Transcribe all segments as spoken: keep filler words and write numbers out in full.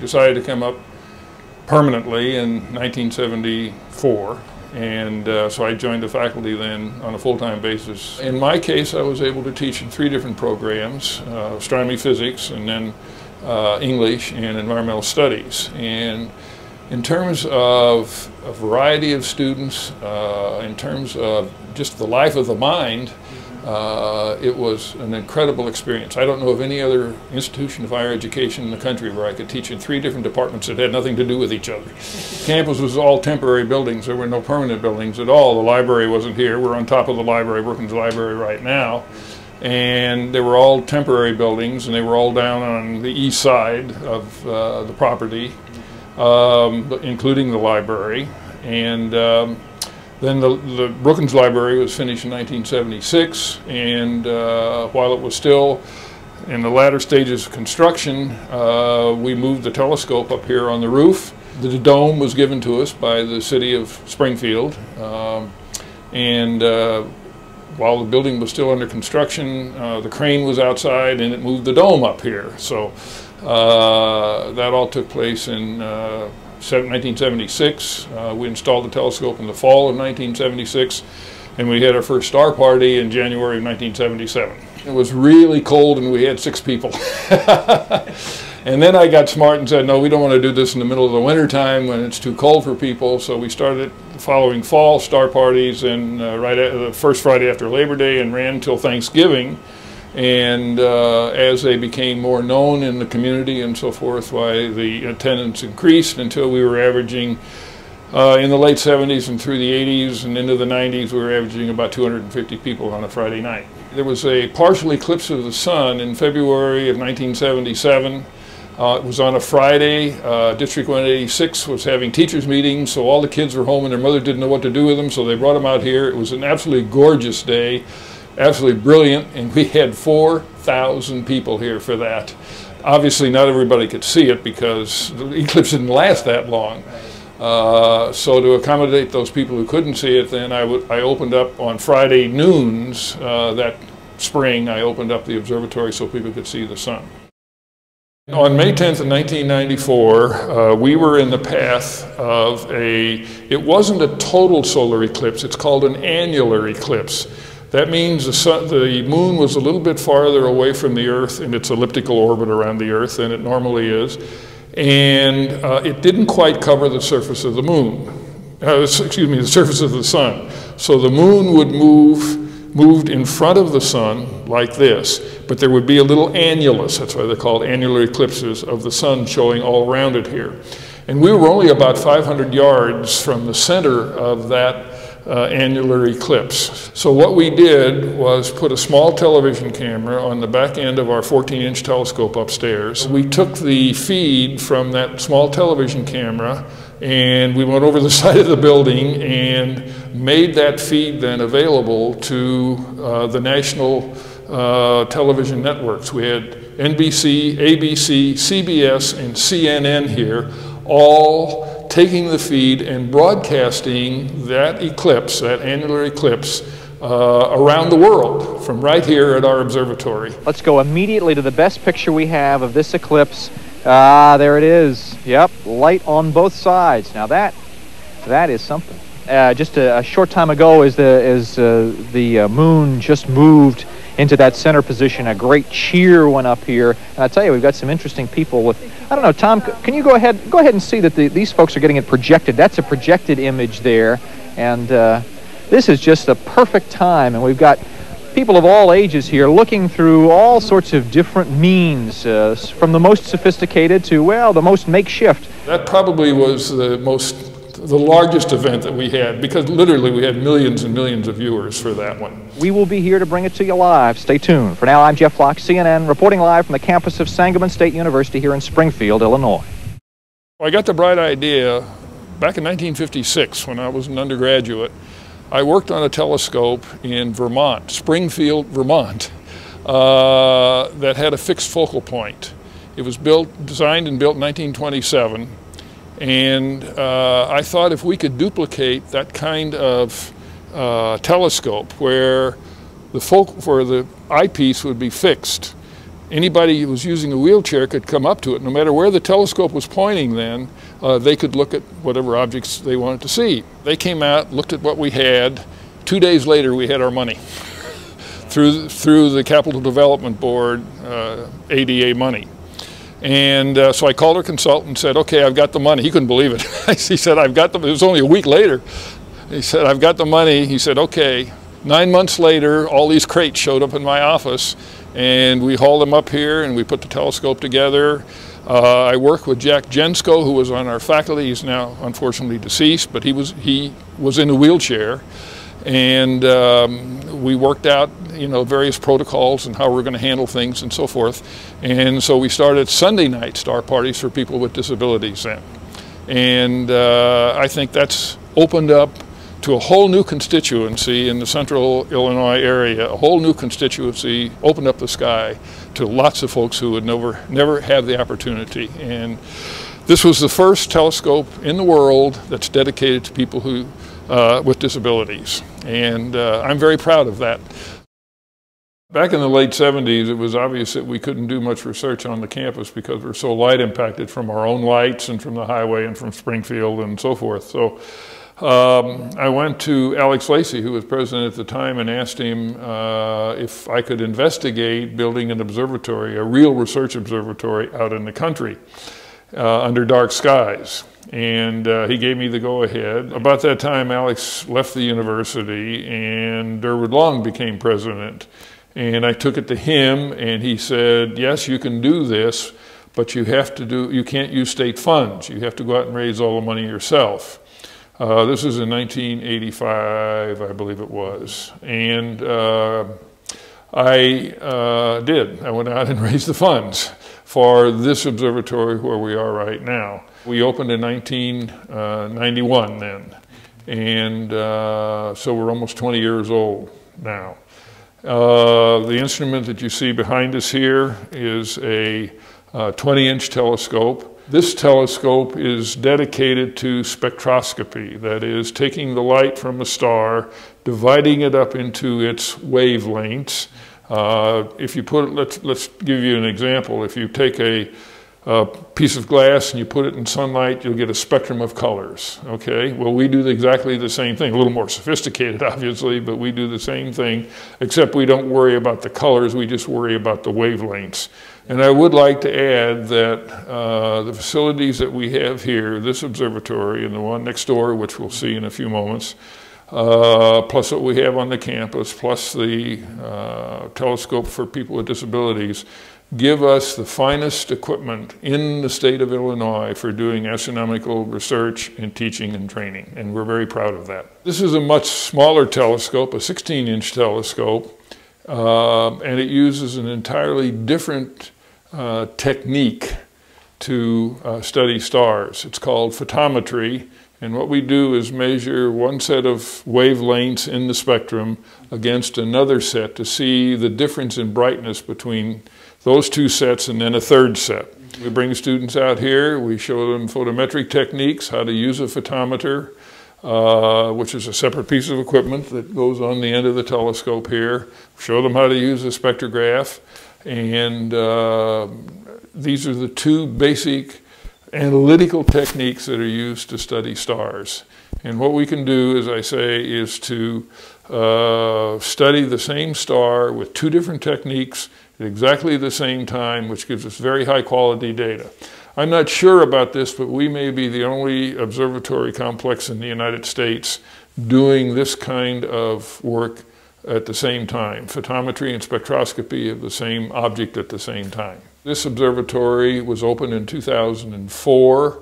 decided to come up permanently in nineteen seventy-four, and uh, so I joined the faculty then on a full-time basis. In my case, I was able to teach in three different programs, uh, astronomy, physics, and then uh, English and environmental studies. And in terms of a variety of students, uh, in terms of just the life of the mind, Uh, it was an incredible experience. I don't know of any other institution of higher education in the country where I could teach in three different departments that had nothing to do with each other. Campus was all temporary buildings. There were no permanent buildings at all. The library wasn't here. We're on top of the library, Brookens Library, right now. And they were all temporary buildings, and they were all down on the east side of uh, the property, um, including the library. And um, Then the, the Brookens Library was finished in nineteen seventy-six, and uh, while it was still in the latter stages of construction, uh, we moved the telescope up here on the roof. The dome was given to us by the city of Springfield, um, and uh, while the building was still under construction, uh, the crane was outside and it moved the dome up here. So uh, that all took place in uh, nineteen seventy-six. Uh, we installed the telescope in the fall of nineteen seventy-six, and we had our first star party in January of nineteen seventy-seven. It was really cold and we had six people. And then I got smart and said, no, we don't want to do this in the middle of the winter time when it's too cold for people. So we started the following fall star parties, and uh, right at the first Friday after Labor Day, and ran until Thanksgiving. And uh, as they became more known in the community and so forth, why the attendance increased until we were averaging uh, in the late seventies and through the eighties and into the nineties, we were averaging about two hundred fifty people on a Friday night. There was a partial eclipse of the sun in February of nineteen seventy-seven. Uh, it was on a Friday. Uh, District one eighty-six was having teachers' meetings, so all the kids were home and their mother didn't know what to do with them, so they brought them out here. It was an absolutely gorgeous day. Absolutely brilliant, and we had four thousand people here for that. Obviously, not everybody could see it because the eclipse didn't last that long. Uh, so to accommodate those people who couldn't see it, then I, w I opened up on Friday noons uh, that spring. I opened up the observatory so people could see the sun. On May tenth of nineteen ninety-four, uh, we were in the path of a, it wasn't a total solar eclipse, it's called an annular eclipse. That means the, sun, the moon was a little bit farther away from the Earth in its elliptical orbit around the Earth than it normally is, and uh, it didn't quite cover the surface of the moon, uh, excuse me, the surface of the sun. So the moon would move, moved in front of the sun like this, but there would be a little annulus, that's why they're called annular eclipses, of the sun showing all around it here. And we were only about five hundred yards from the center of that Uh, annular eclipse. So what we did was put a small television camera on the back end of our fourteen inch telescope upstairs. We took the feed from that small television camera and we went over the side of the building and made that feed then available to uh, the national uh, television networks. We had N B C, A B C, C B S, and C N N here, all taking the feed and broadcasting that eclipse, that annular eclipse, uh, around the world from right here at our observatory. Let's go immediately to the best picture we have of this eclipse. Ah, there it is. Yep, light on both sides. Now that, that is something. Uh, just a, a short time ago, as the, as, uh, the uh, moon just moved into that center position, a great cheer went up here. And I tell you, we've got some interesting people with, I don't know, Tom, can you go ahead go ahead and see that the, these folks are getting it projected. That's a projected image there. And uh, this is just the perfect time. And we've got people of all ages here looking through all sorts of different means, uh, from the most sophisticated to, well, the most makeshift. That probably was the most... the largest event that we had, because literally we had millions and millions of viewers for that one. We will be here to bring it to you live. Stay tuned. For now, I'm Jeff Locke, C N N, reporting live from the campus of Sangamon State University here in Springfield, Illinois. Well, I got the bright idea back in nineteen fifty-six when I was an undergraduate. I worked on a telescope in Vermont, Springfield, Vermont, uh, that had a fixed focal point. It was built, designed and built in nineteen twenty-seven. And uh, I thought if we could duplicate that kind of uh, telescope where the, focal, where the eyepiece would be fixed Anybody who was using a wheelchair could come up to it. No matter where the telescope was pointing then, uh, they could look at whatever objects they wanted to see. They came out, looked at what we had. Two days later, we had our money through, through the Capital Development Board uh, A D A money. And uh, so I called our consultant and said, okay, I've got the money. He couldn't believe it. He said, I've got the money. It was only a week later. He said, I've got the money. He said, okay. Nine months later, all these crates showed up in my office, and we hauled them up here and we put the telescope together. Uh, I worked with Jack Jensko, who was on our faculty. He's now unfortunately deceased, but he was, he was in a wheelchair. And um, we worked out, you know, various protocols and how we're going to handle things and so forth. And so we started Sunday night star parties for people with disabilities then. And uh, I think that's opened up to a whole new constituency in the central Illinois area, a whole new constituency, opened up the sky to lots of folks who would never, never have the opportunity. And this was the first telescope in the world that's dedicated to people who Uh, with disabilities, and uh, I'm very proud of that. Back in the late seventies, it was obvious that we couldn't do much research on the campus because we're so light impacted from our own lights and from the highway and from Springfield and so forth. So um, I went to Alex Lacey, who was president at the time, and asked him uh, if I could investigate building an observatory, a real research observatory out in the country uh, under dark skies. And uh, he gave me the go-ahead. About that time, Alex left the university and Derwood Long became president. And I took it to him and he said, yes, you can do this, but you have to do, you can't use state funds. You have to go out and raise all the money yourself. Uh, this was in nineteen eighty-five, I believe it was. And uh, I uh, did. I went out and raised the funds for this observatory where we are right now. We opened in nineteen ninety-one then, and uh, so we're almost twenty years old now. Uh, the instrument that you see behind us here is a twenty-inch uh, telescope. This telescope is dedicated to spectroscopy, that is, taking the light from a star, dividing it up into its wavelengths. Uh, if you put, let's, let's give you an example. If you take a a piece of glass and you put it in sunlight, you'll get a spectrum of colors, okay? Well, we do exactly the same thing, a little more sophisticated, obviously, but we do the same thing, except we don't worry about the colors, we just worry about the wavelengths. And I would like to add that uh, the facilities that we have here, this observatory and the one next door, which we'll see in a few moments, Uh, plus what we have on the campus, plus the uh, telescope for people with disabilities, give us the finest equipment in the state of Illinois for doing astronomical research and teaching and training, and we're very proud of that. This is a much smaller telescope, a sixteen-inch telescope, uh, and it uses an entirely different uh, technique to uh, study stars. It's called photometry. And what we do is measure one set of wavelengths in the spectrum against another set to see the difference in brightness between those two sets and then a third set. We bring students out here, we show them photometric techniques, how to use a photometer, uh, which is a separate piece of equipment that goes on the end of the telescope here, show them how to use a spectrograph, and uh, these are the two basic analytical techniques that are used to study stars. And what we can do, as I say, is to uh, study the same star with two different techniques at exactly the same time, which gives us very high quality data. I'm not sure about this, but we may be the only observatory complex in the United States doing this kind of work at the same time. Photometry and spectroscopy of the same object at the same time. This observatory was opened in two thousand four.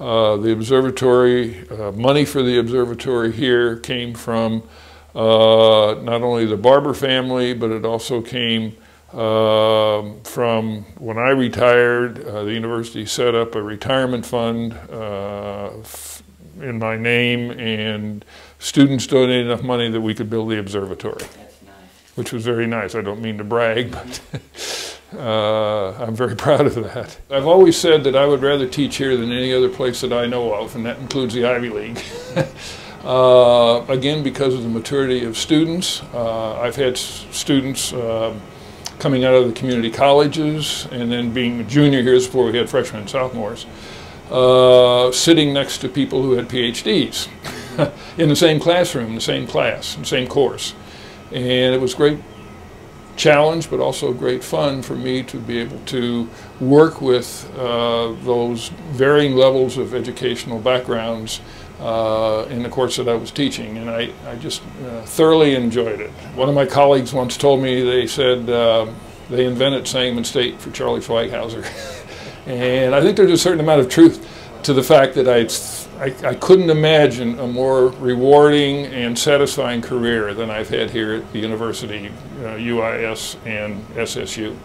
Uh, the observatory, uh, money for the observatory here came from uh, not only the Barber family, but it also came uh, from when I retired. Uh, the university set up a retirement fund uh, in my name, and students donated enough money that we could build the observatory. That's nice. Which was very nice. I don't mean to brag, but Uh, I'm very proud of that. I've always said that I would rather teach here than any other place that I know of, and that includes the Ivy League. uh, again, because of the maturity of students. Uh, I've had students uh, coming out of the community colleges and then being junior years before we had freshmen and sophomores, uh, sitting next to people who had PhDs in the same classroom, the same class, the same course. And it was great challenge, but also great fun for me to be able to work with uh, those varying levels of educational backgrounds uh, in the course that I was teaching, and I, I just uh, thoroughly enjoyed it. One of my colleagues once told me, they said uh, they invented Sangamon State for Charles Schweighauser, and I think there's a certain amount of truth to the fact that I, I, I couldn't imagine a more rewarding and satisfying career than I've had here at the university, uh, U I S and S S U.